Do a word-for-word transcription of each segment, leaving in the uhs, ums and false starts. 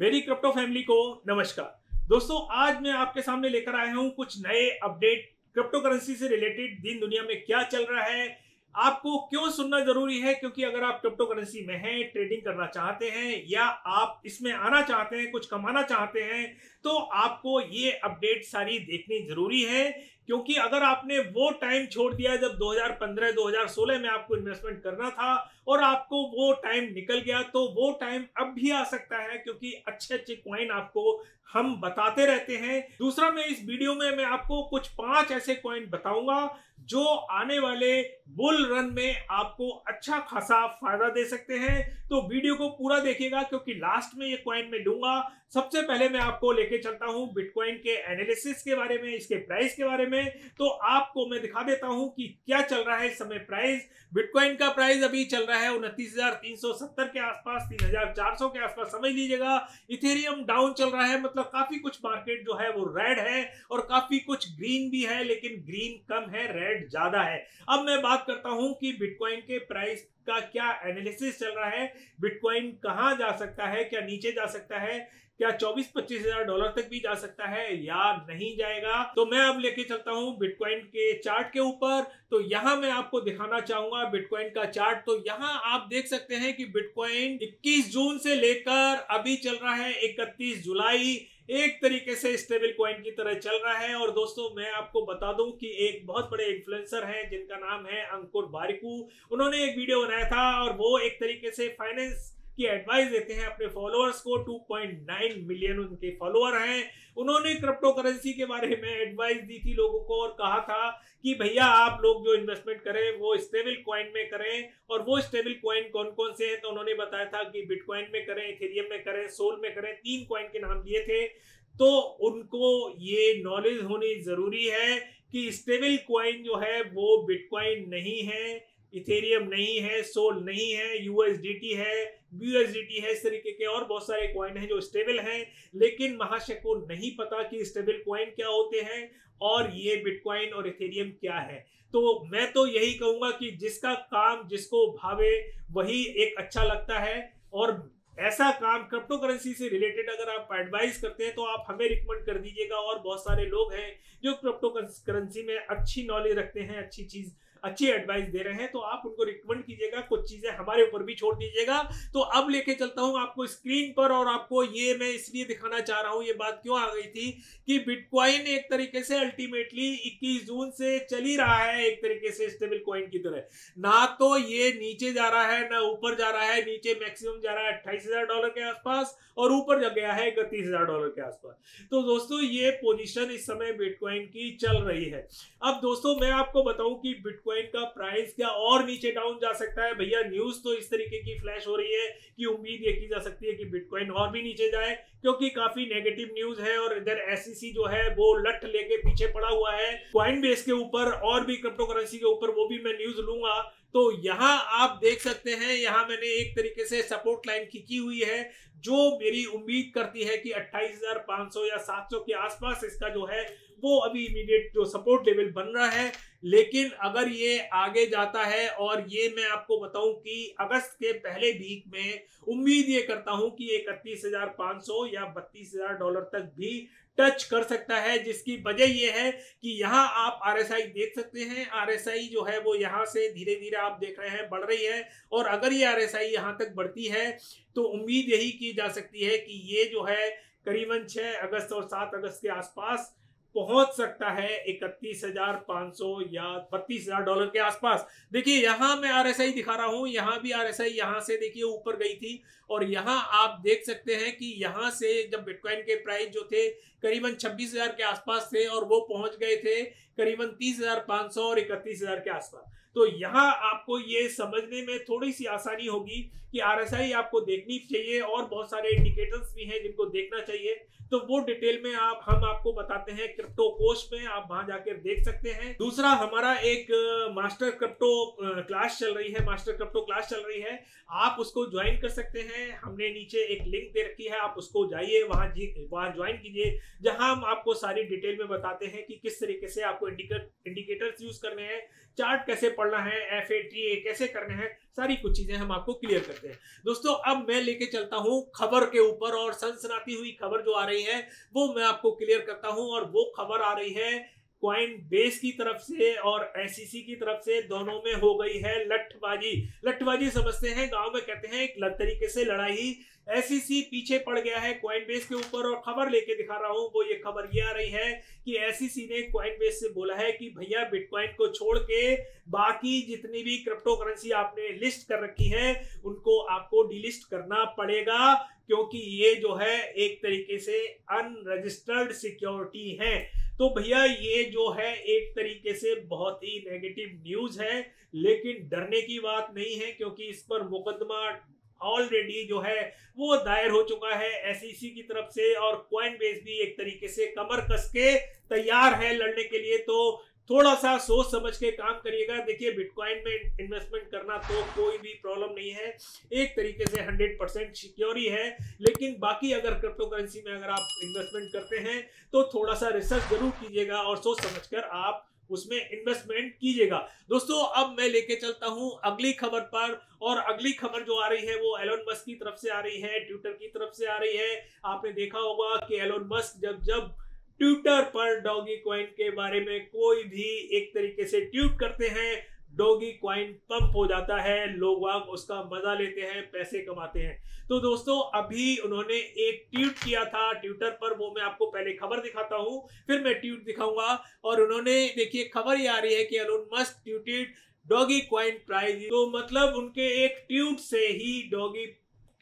मेरी crypto family को नमस्कार दोस्तों, आज मैं आपके सामने लेकर आया हूं कुछ नए अपडेट क्रिप्टो करेंसी से रिलेटेड। दिन दुनिया में क्या चल रहा है आपको क्यों सुनना जरूरी है, क्योंकि अगर आप क्रिप्टो करेंसी में हैं, ट्रेडिंग करना चाहते हैं या आप इसमें आना चाहते हैं, कुछ कमाना चाहते हैं, तो आपको ये अपडेट सारी देखनी जरूरी है। क्योंकि अगर आपने वो टाइम छोड़ दिया जब दो हज़ार पंद्रह दो हज़ार सोलह में आपको इन्वेस्टमेंट करना था और आपको वो टाइम निकल गया, तो वो टाइम अब भी आ सकता है, क्योंकि अच्छे अच्छे कॉइन आपको हम बताते रहते हैं। दूसरा, मैं इस वीडियो में मैं आपको कुछ पांच ऐसे कॉइन बताऊंगा जो आने वाले बुल रन में आपको अच्छा खासा फायदा दे सकते हैं। तो वीडियो को पूरा देखिएगा, क्योंकि लास्ट में ये कॉइन मैं लूंगा। सबसे पहले मैं आपको लेके चलता हूं बिटकॉइन के एनालिसिस के बारे में, इसके प्राइस के बारे में। तो आपको मैं दिखा देता हूं कि क्या चल रहा है इस समय प्राइस। बिटकॉइन का प्राइस अभी चल रहा है उनतीस हज़ार तीन सौ सत्तर के आसपास, तीन हज़ार चार सौ के आसपास समझ लीजिएगा। इथेरियम डाउन चल रहा है, मतलब काफी कुछ मार्केट जो है वो रेड है और काफी कुछ ग्रीन भी है, लेकिन ग्रीन कम है, रेड ज्यादा है। अब मैं बात करता हूं कि बिटकॉइन के प्राइस का क्या एनालिसिस चल रहा है, बिटकॉइन कहां जा सकता है, क्या नीचे जा सकता है, क्या चौबीस पच्चीस हज़ार डॉलर तक भी जा सकता है या नहीं जाएगा। तो मैं अब लेके चलता हूं बिटकॉइन के चार्ट के ऊपर। तो यहां मैं आपको दिखाना चाहूंगा बिटकॉइन का चार्ट। तो यहां आप देख सकते हैं कि बिटकॉइन इक्कीस जून से लेकर अभी चल रहा है इकतीस जुलाई, एक तरीके से स्टेबल कॉइन की तरह चल रहा है। और दोस्तों, मैं आपको बता दूं कि एक बहुत बड़े इन्फ्लुएंसर हैं जिनका नाम है अंकुर बारिकू। उन्होंने एक वीडियो बनाया था और वो एक तरीके से फाइनेंस की एडवाइस देते हैं अपने फॉलोअर्स को। दो पॉइंट नौ मिलियन उनके फॉलोअर हैं। उन्होंने क्रिप्टो करेंसी के बारे में एडवाइस दी थी लोगों को और कहा था कि भैया आप लोग जो इन्वेस्टमेंट करें वो स्टेबल कॉइन में करें। और वो स्टेबल कॉइन कौन कौन से हैं, तो उन्होंने बताया था कि बिटकॉइन में करें, इथेरियम में करें, सोल में करें, तीन कॉइन के नाम लिए थे। तो उनको ये नॉलेज होनी जरूरी है कि स्टेबल कॉइन जो है वो बिटकॉइन नहीं है, इथेरियम नहीं है, सोल नहीं है, यूएसडीटी है, यूएसडीटी है, इस तरीके के और बहुत सारे कॉइन हैं जो स्टेबल हैं। लेकिन महाशय को नहीं पता कि स्टेबल कॉइन क्या होते हैं और ये बिटकॉइन और इथेरियम क्या है। तो मैं तो यही कहूँगा कि जिसका काम जिसको भावे वही एक अच्छा लगता है। और ऐसा काम क्रिप्टो करेंसी से रिलेटेड अगर आप एडवाइस करते हैं तो आप हमें रिकमेंड कर दीजिएगा। और बहुत सारे लोग हैं जो क्रिप्टो करेंसी में अच्छी नॉलेज रखते हैं, अच्छी चीज़ अच्छी एडवाइस दे रहे हैं, तो आप उनको रिकमेंड कीजिएगा। कुछ चीजें हमारे ऊपर भी छोड़ दीजिएगा। तो अब लेके चलता हूं आपको स्क्रीन पर। और आपको ये मैं इसलिए दिखाना चाह रहा हूं, ये बात क्यों आ गई थी कि बिटकॉइन एक तरीके से अल्टीमेटली इक्कीस जून से चल ही रहा है एक तरीके से स्टेबल कॉइन की तरह। ना तो ये नीचे जा रहा है ना ऊपर जा रहा है। नीचे मैक्सिमम जा रहा है अट्ठाईस हजार डॉलर के आसपास और ऊपर जा गया है इकतीस हजार डॉलर के आसपास। तो दोस्तों, ये पोजिशन इस समय बिटकॉइन की चल रही है। अब दोस्तों, मैं आपको बताऊं कि बिटकॉइन का प्राइस क्या और नीचे डाउन जा सकता है। भैया न्यूज तो इस तरीके की फ्लैश हो रही है कि उम्मीद ये की जा सकती है कि बिटकॉइन और भी नीचे जाए, क्योंकि काफी नेगेटिव न्यूज है। और इधर एसईसी जो है वो लठ लेके पीछे पड़ा हुआ है कॉइनबेस के ऊपर और भी क्रिप्टो करेंसी के ऊपर, वो भी मैं न्यूज लूंगा। तो यहाँ आप देख सकते हैं, यहाँ मैंने एक तरीके से सपोर्ट लाइन खींची हुई है जो मेरी उम्मीद करती है कि अट्ठाईस हज़ार पाँच सौ या सात सौ के आसपास इसका जो है वो अभी इमीडिएट जो सपोर्ट लेवल बन रहा है। लेकिन अगर ये आगे जाता है, और ये मैं आपको बताऊं कि अगस्त के पहले वीक में उम्मीद ये करता हूं कि इकतीस हज़ार पाँच सौ या बत्तीस हज़ार डॉलर तक भी टच कर सकता है। जिसकी वजह यह है कि यहाँ आप आरएसआई देख सकते हैं। आरएसआई जो है वो यहाँ से धीरे धीरे आप देख रहे हैं बढ़ रही है। और अगर ये आरएसआई यहाँ तक बढ़ती है तो उम्मीद यही की जा सकती है कि ये जो है करीबन छह अगस्त और सात अगस्त के आसपास पहुंच सकता है इकतीस हज़ार पाँच सौ या बत्तीस हज़ार डॉलर के आसपास। देखिए यहाँ मैं आरएसआई दिखा रहा हूँ, यहाँ भी आरएसआई यहाँ से देखिए ऊपर गई थी। और यहाँ आप देख सकते हैं कि यहाँ से जब बिटकॉइन के प्राइस जो थे करीबन छब्बीस हज़ार के आसपास थे और वो पहुँच गए थे करीबन तीस हज़ार पाँच सौ और इकतीस हज़ार के आसपास। तो यहाँ आपको ये समझने में थोड़ी सी आसानी होगी कि आरएसआई आपको देखनी चाहिए और बहुत सारे इंडिकेटर्स भी हैं जिनको देखना चाहिए। तो वो डिटेल में आप हम आपको बताते हैं क्रिप्टो कोर्स में, आप वहां जाकर देख सकते हैं। दूसरा, हमारा एक मास्टर क्रिप्टो क्लास चल रही है, मास्टर क्रिप्टो क्लास चल रही है, आप उसको ज्वाइन कर सकते हैं। हमने नीचे एक लिंक दे रखी है, आप उसको जाइए, वहाँ वहाँ ज्वाइन कीजिए, जहाँ हम आपको सारी डिटेल में बताते हैं कि किस तरीके से आपको इंडिकेटर्स यूज करने हैं, चार्ट कैसे पढ़ना है, एफ ए टी ए कैसे करना है, सारी कुछ चीजें हम आपको क्लियर करते हैं। दोस्तों अब मैं लेके चलता हूं खबर के ऊपर, और सनसनाती हुई खबर जो आ रही है वो मैं आपको क्लियर करता हूं। और वो खबर आ रही है कॉइनबेस की तरफ से और एस ई सी की तरफ से, दोनों में हो गई है लठबाजी। लठबाजी समझते हैं, गांव में कहते हैं एक तरीके से लड़ाई। एस ई सी पीछे पड़ गया है कॉइनबेस के ऊपर, और खबर लेके दिखा रहा हूं वो ये खबर ये आ रही है कि एस ई सी ने कॉइनबेस से बोला है कि भैया बिटकॉइन को छोड़ के बाकी जितनी भी क्रिप्टो करेंसी आपने लिस्ट कर रखी है उनको आपको डिलिस्ट करना पड़ेगा, क्योंकि ये जो है एक तरीके से अनरजिस्टर्ड सिक्योरिटी है। तो भैया ये जो है एक तरीके से बहुत ही नेगेटिव न्यूज है, लेकिन डरने की बात नहीं है क्योंकि इस पर मुकदमा ऑलरेडी जो है वो दायर हो चुका है एस ई सी की तरफ से, और कॉइनबेस भी एक तरीके से कमर कस के तैयार है लड़ने के लिए। तो थोड़ा सा सोच समझ के काम करिएगा। देखिए बिटकॉइन में इन्वेस्टमेंट करना तो कोई भी प्रॉब्लम नहीं है, एक तरीके से हंड्रेड परसेंट सिक्योरिटी है, लेकिन बाकी अगर क्रिप्टो करेंसी में अगर आप इन्वेस्टमेंट करते हैं तो थोड़ा सा रिसर्च जरूर कीजिएगा और सोच समझकर आप उसमें इन्वेस्टमेंट कीजिएगा। दोस्तों अब मैं लेके चलता हूं अगली खबर पर, और अगली खबर जो आ रही है वो एलोन मस्क की तरफ से आ रही है, ट्विटर की तरफ से आ रही है। आपने देखा होगा कि एलोन मस्क जब जब ट्विटर पर डॉगी कॉइन के बारे में कोई भी एक तरीके से ट्वीट करते हैं, डॉगी कॉइन पंप हो जाता है, लोग वाग उसका मजा लेते हैं, पैसे कमाते हैं। तो दोस्तों अभी उन्होंने एक ट्वीट किया था ट्विटर पर, वो मैं आपको पहले खबर दिखाता हूं फिर मैं ट्वीट दिखाऊंगा। और उन्होंने देखिए खबर ये आ रही है कि Elon Musk tweeted doggy coin prize, तो मतलब उनके एक ट्वीट से ही डॉगी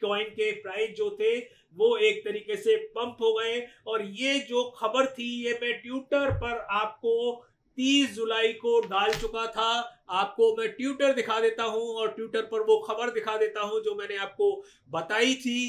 कॉइन के प्राइस जो थे वो एक तरीके से पंप हो गए। और ये जो खबर थी ये मैं ट्विटर पर आपको तीस जुलाई को डाल चुका था। आपको मैं ट्विटर दिखा देता हूं और ट्विटर पर वो खबर दिखा देता हूं जो मैंने आपको बताई थी।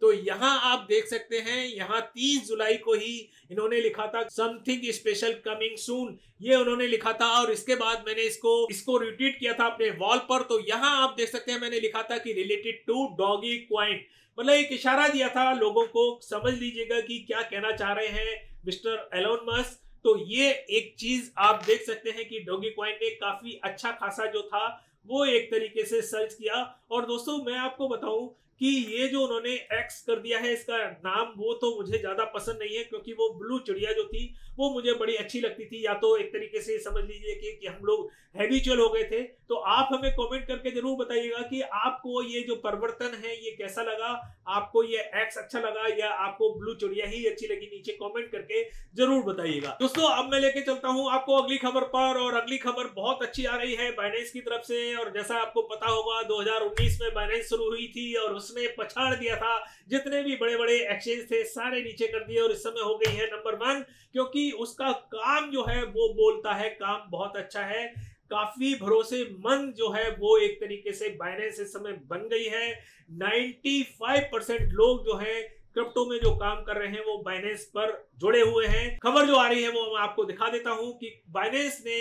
तो यहां आप देख सकते हैं, यहां तीस जुलाई को ही इन्होंने लिखा था समथिंग स्पेशल कमिंग सून, ये उन्होंने लिखा था। और इसके बाद मैंने इसको इसको रिट्वीट किया था अपने वॉल पर। तो यहां आप देख सकते हैं मैंने लिखा था कि रिलेटेड टू डॉगी कॉइन, मतलब एक इशारा दिया था लोगों को, समझ लीजिएगा कि क्या कहना चाह रहे हैं मिस्टर एलोन मस्क। तो ये एक चीज आप देख सकते हैं कि डॉगी कॉइन ने काफी अच्छा खासा जो था वो एक तरीके से सर्च किया। और दोस्तों मैं आपको बताऊं कि ये जो उन्होंने एक्स कर दिया है, इसका नाम वो तो मुझे ज्यादा पसंद नहीं है, क्योंकि वो ब्लू चिड़िया जो थी वो मुझे बड़ी अच्छी लगती थी। या तो एक तरीके से समझ लीजिए कि, कि हम लोग हैबिचुअल हो गए थे। तो आप हमें कमेंट करके जरूर बताइएगा कि आपको ये जो परिवर्तन है ये कैसा लगा, आपको ये एक्स अच्छा लगा या आपको ब्लू चिड़िया ही अच्छी लगी, नीचे कॉमेंट करके जरूर बताइएगा। दोस्तों अब मैं लेके चलता हूँ आपको अगली खबर पर, और अगली खबर बहुत अच्छी आ रही है बाइनेंस की तरफ से। और जैसा आपको पता होगा दो हजार उन्नीस में बाइनेंस शुरू हुई थी और उसने पछाड़ दिया था, जितने भी बड़े बड़े एक्सचेंज थे सारे नीचे कर दिए, और इस समय हो गई है नंबर वन, क्योंकि उसका काम जो है वो बोलता है, काम बहुत अच्छा है, काफी भरोसेमंद जो है वो एक तरीके से बाइनेंस इस समय बन गई है। नाइंटी फाइव परसेंट लोग जो है क्रिप्टो में जो काम कर रहे हैं वो बाइनेंस पर जुड़े हुए हैं। खबर जो आ रही है वो मैं आपको दिखा देता हूं कि बाइनेंस ने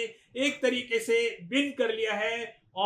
एक तरीके से विन कर लिया है,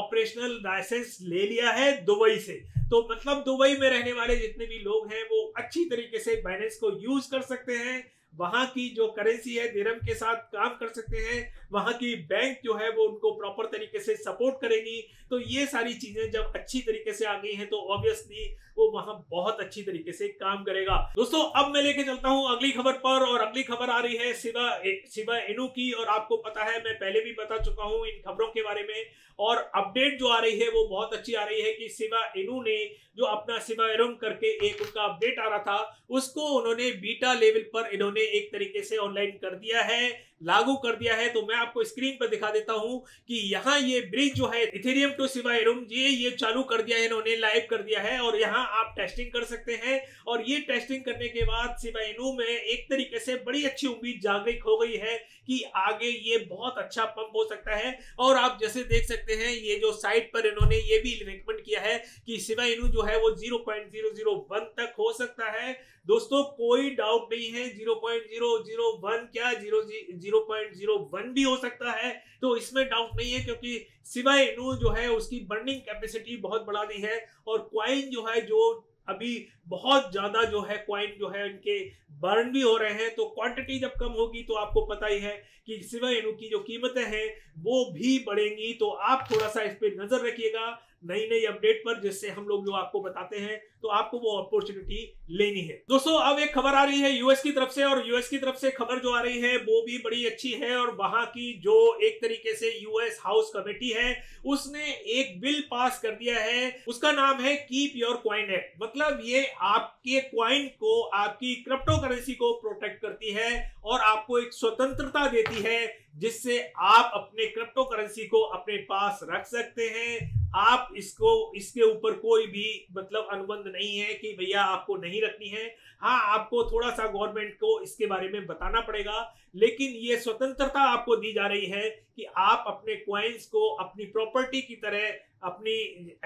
ऑपरेशनल लाइसेंस ले लिया है दुबई से। तो मतलब दुबई में रहने वाले जितने भी लोग हैं वो अच्छी तरीके से बाइनेंस को यूज कर सकते हैं, वहां की जो करेंसी है दिरहम के साथ काम कर सकते हैं, वहां की बैंक जो है वो उनको प्रॉपर तरीके से सपोर्ट करेगी। तो ये सारी चीजें जब अच्छी तरीके से आ गई हैं तो ऑब्वियसली वो वहां बहुत अच्छी तरीके से काम करेगा। दोस्तों अब मैं लेके चलता हूं अगली खबर पर, और अगली खबर आ रही है शिबा शिबा इनू की। और आपको पता है मैं पहले भी बता चुका हूं इन खबरों के बारे में, और अपडेट जो आ रही है वो बहुत अच्छी आ रही है कि शिबा इनू ने जो अपना शिबा इनू करके एक उनका अपडेट आ रहा था उसको उन्होंने बीटा लेवल पर इन्होंने एक तरीके से ऑनलाइन कर दिया है, लागू कर दिया है। तो मैं आपको स्क्रीन पर दिखा देता हूं कि यहां ये ब्रिज जो है इथेरियम टू शिबा इनु ये ये चालू कर दिया है इन्होंने, लाइव कर दिया है, और यहां आप टेस्टिंग कर सकते हैं। और ये टेस्टिंग करने के बाद शिबा इनु में एक तरीके से बड़ी अच्छी उम्मीद जागरूक हो गई है कि आगे ये बहुत अच्छा पंप हो सकता है। और आप जैसे देख सकते हैं ये जो साइट पर इन्होंने ये भी रिकमेंड किया है कि शिबा इनु जो है वो zero point zero zero one तक हो सकता है। दोस्तों कोई डाउट नहीं है, zero point zero zero one क्या zero zero point zero one भी हो सकता है, तो इसमें डाउट नहीं है, क्योंकि शिबा इनु जो है उसकी बर्निंग कैपेसिटी बहुत बढ़ा दी है। और क्वाइन जो है जो अभी बहुत ज्यादा जो है क्वाइंट जो है इनके बर्न भी हो रहे हैं, तो क्वांटिटी जब कम होगी तो आपको पता ही है कि शिबा इनु की जो कीमतें हैं वो भी बढ़ेंगी। तो आप थोड़ा सा इस पर नजर रखिएगा नई नई अपडेट पर, जिससे हम लोग जो आपको बताते हैं तो आपको वो अपॉर्चुनिटी लेनी है। दोस्तों अब एक खबर आ रही है यूएस की तरफ से, और यूएस की तरफ से खबर जो आ रही है वो भी बड़ी अच्छी है, और वहां की जो एक तरीके से यूएस हाउस कमेटी है उसने एक बिल पास कर दिया है, उसका नाम है कीप योर कॉइन एक्ट। मतलब ये आपके कॉइन को, आपकी क्रिप्टो करेंसी को प्रोटेक्ट करती है और आपको एक स्वतंत्रता देती है जिससे आप अपने क्रिप्टो करेंसी को अपने पास रख सकते हैं। आप इसको, इसके ऊपर कोई भी मतलब अनुबंध नहीं है कि भैया आपको नहीं रखनी है। हाँ, आपको थोड़ा सा गवर्नमेंट को इसके बारे में बताना पड़ेगा, लेकिन ये स्वतंत्रता आपको दी जा रही है कि आप अपने कॉइन्स को अपनी प्रॉपर्टी की तरह, अपनी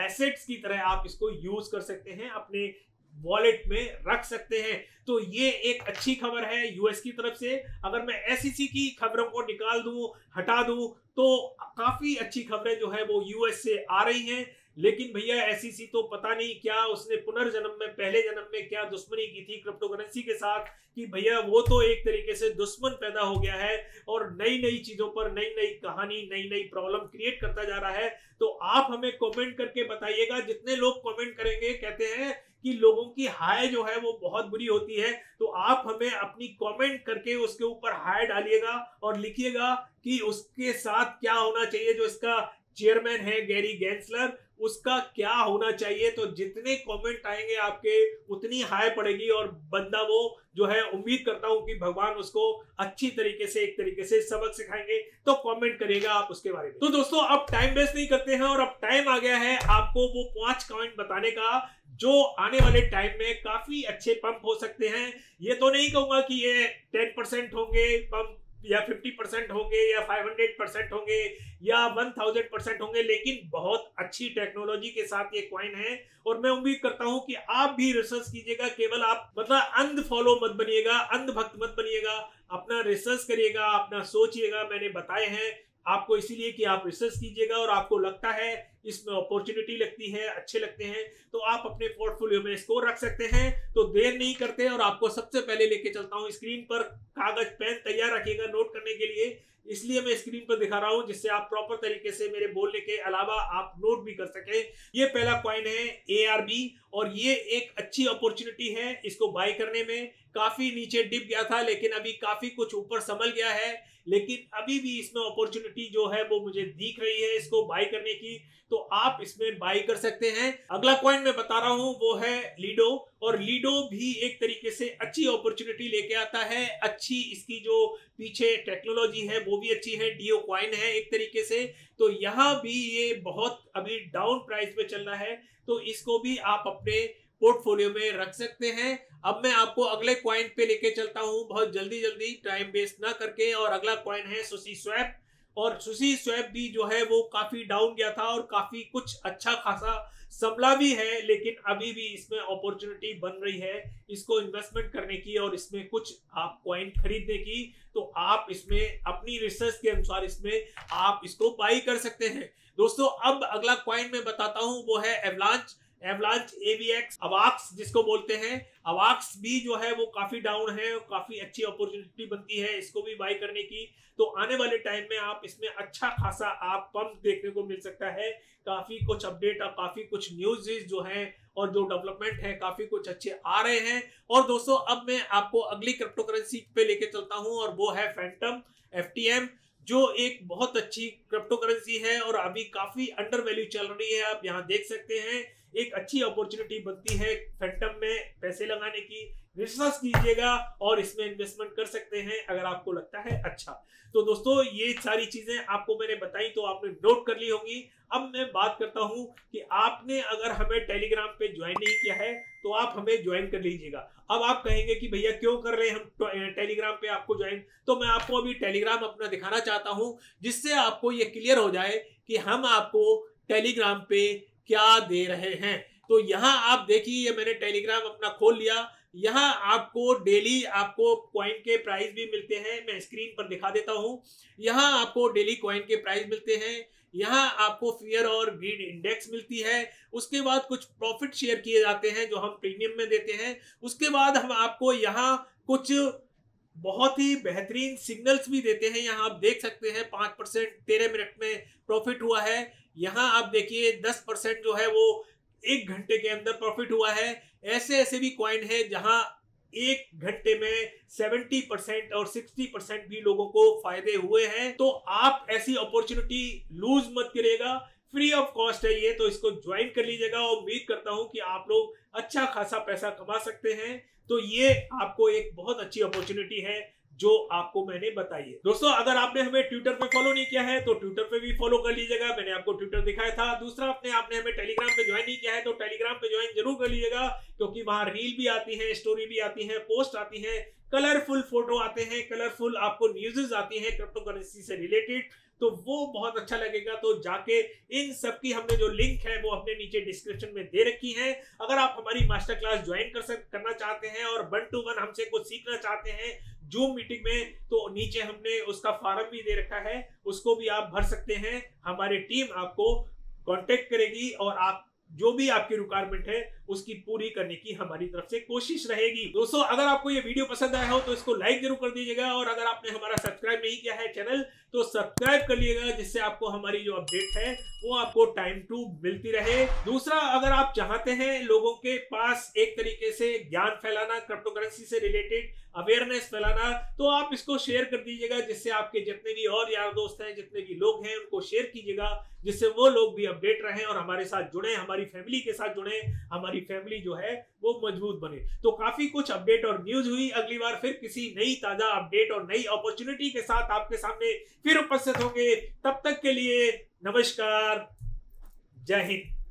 एसेट्स की तरह आप इसको यूज कर सकते हैं, अपने वॉलेट में रख सकते हैं। तो ये एक अच्छी खबर है यूएस की तरफ से। अगर मैं एसईसी की खबरों को निकाल दूं, हटा दूं, तो काफी अच्छी खबरें जो है वो यूएस से आ रही हैं। लेकिन भैया एसईसी तो पता नहीं क्या उसने पुनर्जन्म में, पहले जन्म में क्या दुश्मनी की थी क्रिप्टो करेंसी के साथ कि भैया वो तो एक तरीके से दुश्मन पैदा हो गया है और नई नई चीजों पर नई नई कहानी, नई नई प्रॉब्लम क्रिएट करता जा रहा है। तो आप हमें कमेंट करके बताइएगा, जितने लोग कमेंट करेंगे, कहते हैं कि लोगों की हाय जो है वो बहुत बुरी होती है, तो आप हमें अपनी कमेंट करके उसके ऊपर हाय डालिएगा और लिखिएगा कि उसके साथ क्या होना चाहिए, जो इसका चेयरमैन है गैरी गेंसलर, उसका क्या होना चाहिए। तो जितने कमेंट आएंगे आपके उतनी हाय पड़ेगी और बंदा वो जो है, उम्मीद करता हूं कि भगवान उसको अच्छी तरीके से, एक तरीके से सबक सिखाएंगे। तो कमेंट करिएगा आप उसके बारे में। तो दोस्तों अब टाइम वेस्ट नहीं करते हैं और अब टाइम आ गया है आपको वो पांच कमेंट बताने का जो आने वाले टाइम में काफी अच्छे पंप हो सकते हैं। ये तो नहीं कहूंगा कि ये टेन परसेंट होंगे पंप या फिफ्टी परसेंट होंगे या फाइव हंड्रेड परसेंट होंगे या वन थाउजेंड परसेंट होंगे, लेकिन बहुत अच्छी टेक्नोलॉजी के साथ ये कॉइन है और मैं उम्मीद करता हूं कि आप भी रिसर्च कीजिएगा। केवल आप मतलब अंध फॉलो मत बनिएगा, अंध भक्त मत बनिएगा, अपना रिसर्च करिएगा, अपना सोचिएगा। मैंने बताए हैं आपको इसीलिए कि आप रिसर्च कीजिएगा और आपको लगता है इसमें अपॉर्चुनिटी लगती है, अच्छे लगते हैं, तो आप अपने पोर्टफोलियो में इसको रख सकते हैं। तो देर नहीं करते और आपको सबसे पहले लेके चलता हूं, स्क्रीन पर कागज पेन तैयार रखिएगा नोट करने के लिए, इसलिए मैं स्क्रीन पर दिखा रहा हूं जिससे आप प्रॉपर तरीके से मेरे बोलने के अलावा आप नोट भी कर सके। ये पहला कॉइन है एआरबी और ये एक अच्छी अपॉर्चुनिटी है इसको बाय करने में। काफी नीचे डिप गया था लेकिन अभी काफी कुछ ऊपर संभल गया है, लेकिन अभी भी इसमें अपॉर्चुनिटी जो है वो मुझे दिख रही है इसको बाय करने की, तो आप इसमें बाय कर सकते हैं। अगला कॉइन मैं बता रहा हूं वो है लीडो, और लीडो भी एक तरीके से अच्छी अपॉर्चुनिटी लेके आता है। अच्छी इसकी जो पीछे टेक्नोलॉजी है वो भी अच्छी है, डीओ कॉइन है एक तरीके से। तो यहाँ भी ये बहुत अभी डाउन प्राइस में चल रहा है, तो इसको भी आप अपने पोर्टफोलियो में रख सकते हैं। अब मैं आपको अगले कॉइन पे लेके चलता हूँ बहुत जल्दी जल्दी, टाइम वेस्ट ना करके। और अगला कॉइन है सुशी स्वैप, और सुशी स्वैप भी जो है वो काफी डाउन गया था और काफी कुछ अच्छा खासा संभला भी है, लेकिन अभी भी इसमें अपॉर्चुनिटी बन रही है इसको इन्वेस्टमेंट करने की और इसमें कुछ आप कॉइन खरीदने की। तो आप इसमें अपनी रिसर्च के अनुसार इसमें आप इसको बाई कर सकते हैं। दोस्तों अब अगला कॉइन मैं बताता हूँ वो है एवलांच, एवलांच एवीएक्स, अवाक्स जिसको बोलते हैं। अवाक्स भी जो है वो काफी डाउन है और काफी अच्छी अपॉर्चुनिटी बनती है इसको भी बाय करने की। तो आने वाले टाइम में आप इसमें अच्छा खासा आप पंप देखने को मिल सकता है। काफी कुछ अपडेट और काफी कुछ न्यूज जो है और जो डेवलपमेंट है काफी कुछ अच्छे आ रहे हैं। और दोस्तों अब मैं आपको अगली क्रिप्टो करेंसी पे लेके चलता हूँ और वो है फैंटम एफटीएम, जो एक बहुत अच्छी क्रिप्टो करेंसी है और अभी काफी अंडर वैल्यू चल रही है। आप यहाँ देख सकते हैं एक अच्छी अपॉर्चुनिटी बनती है फैंटम में पैसे लगाने की। रिसर्च कीजिएगा और इसमें इन्वेस्टमेंट कर सकते हैं अगर आपको लगता है अच्छा। तो दोस्तों ये सारी चीजें आपको मैंने बताई, तो आपने नोट कर ली होंगी। अब मैं बात करता हूं कि आपने अगर हमें टेलीग्राम पे ज्वाइन नहीं किया है तो आप हमें ज्वाइन कर लीजिएगा। अब आप कहेंगे कि भैया क्यों कर रहे हैं हम टेलीग्राम पे आपको ज्वाइन, तो मैं आपको अभी टेलीग्राम अपना दिखाना चाहता हूं जिससे आपको ये क्लियर हो जाए कि हम आपको टेलीग्राम पे क्या दे रहे हैं। तो यहाँ आप देखिए मैंने टेलीग्राम अपना खोल लिया, यहाँ आपको डेली आपको कॉइन के प्राइस भी मिलते हैं। मैं स्क्रीन पर दिखा देता हूँ, यहाँ आपको डेली कॉइन के प्राइस मिलते हैं। यहाँ आपको फियर और ग्रीड इंडेक्स मिलती है। उसके बाद कुछ प्रॉफिट शेयर किए जाते हैं जो हम प्रीमियम में देते हैं। उसके बाद हम आपको यहाँ कुछ बहुत ही बेहतरीन सिग्नल्स भी देते हैं। यहाँ आप देख सकते हैं पाँच परसेंट तेरह मिनट में प्रॉफिट हुआ है। यहाँ आप देखिए दस परसेंट जो है वो एक घंटे के अंदर प्रॉफिट हुआ है। ऐसे ऐसे भी कॉइन है जहाँ एक घंटे में सेवेंटी परसेंट और सिक्सटी परसेंट भी लोगों को फायदे हुए हैं। तो आप ऐसी अपॉर्चुनिटी लूज मत करिएगा, फ्री ऑफ कॉस्ट है ये, तो इसको ज्वाइन कर लीजिएगा। और उम्मीद करता हूं कि आप लोग अच्छा खासा पैसा कमा सकते हैं। तो ये आपको एक बहुत अच्छी अपॉर्चुनिटी है जो आपको मैंने बताई है। दोस्तों, अगर आपने हमें ट्विटर पे फॉलो नहीं किया है तो ट्विटर पे भी फॉलो कर लीजिएगा, मैंने आपको ट्विटर दिखाया था। दूसरा, आपने आपने हमें टेलीग्राम पे ज्वाइन नहीं किया है तो टेलीग्राम पे ज्वाइन जरूर कर लीजिएगा, क्योंकि वहां रील भी आती है, स्टोरी भी आती है, पोस्ट आती है, कलरफुल फोटो आते हैं, कलरफुल आपको न्यूजेज आती है क्रिप्टो करेंसी से रिलेटेड, तो वो बहुत अच्छा लगेगा। तो जाके इन सब की हमने जो लिंक है वो अपने नीचे डिस्क्रिप्शन में दे रखी है। अगर आप हमारी मास्टर क्लास ज्वाइन कर सक करना चाहते हैं और वन टू वन हमसे कुछ सीखना चाहते हैं जूम मीटिंग में, तो नीचे हमने उसका फॉर्म भी दे रखा है, उसको भी आप भर सकते हैं। हमारी टीम आपको कॉन्टेक्ट करेगी और आप जो भी आपकी रिक्वायरमेंट है उसकी पूरी करने की हमारी तरफ से कोशिश रहेगी। दोस्तों, अगर आपको ये वीडियो पसंद आया हो तो इसको लाइक जरूर कर दीजिएगा, और अगर आपने हमारा सब्सक्राइब नहीं किया है चैनल तो सब्सक्राइब कर लीजिएगा, जिससे आपको हमारी जो अपडेट है वो आपको टाइम टू मिलती रहे। दूसरा, अगर आप चाहते हैं लोगों के पास एक तरीके से ज्ञान फैलाना, क्रिप्टो करेंसी से रिलेटेड अवेयरनेस फैलाना, तो आप इसको शेयर कर दीजिएगा, जिससे आपके जितने भी और यार दोस्त हैं, जितने भी लोग हैं, उनको शेयर कीजिएगा, जिससे वो लोग भी अपडेट रहें और हमारे साथ जुड़े, हमारी फैमिली के साथ जुड़े, हमारी फैमिली जो है वो मजबूत बने। तो काफी कुछ अपडेट और न्यूज हुई। अगली बार फिर किसी नई ताजा अपडेट और नई अपॉर्चुनिटी के साथ आपके सामने फिर उपस्थित होंगे। तब तक के लिए नमस्कार, जय हिंद।